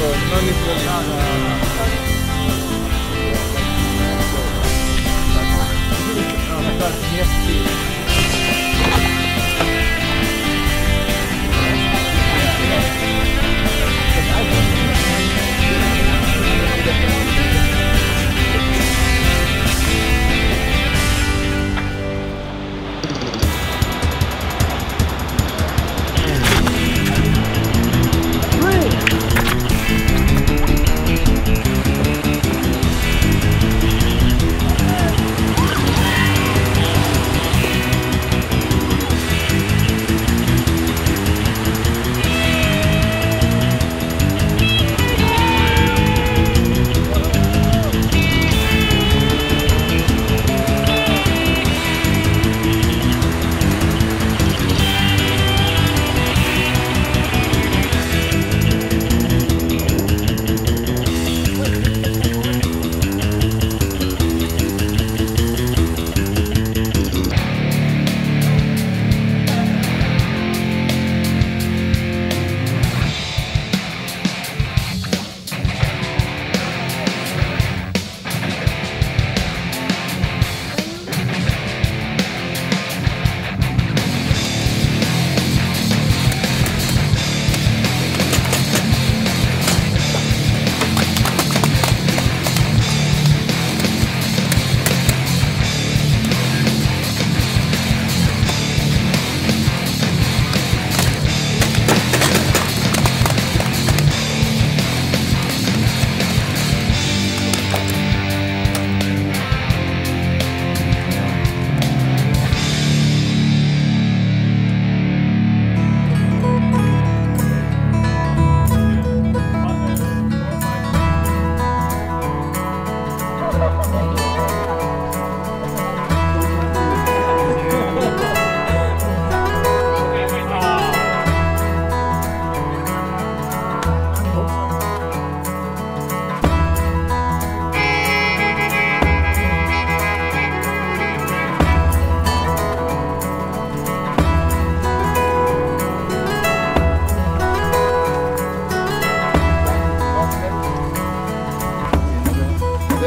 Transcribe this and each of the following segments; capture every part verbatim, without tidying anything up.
no literally. No, no, no, no. Oh my God, yes please.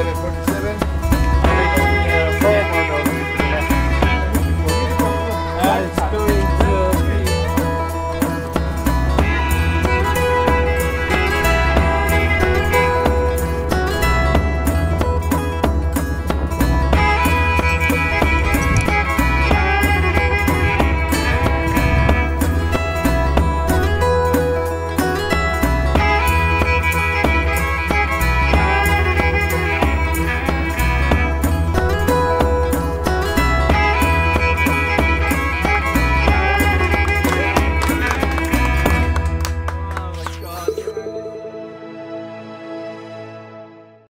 Gracias.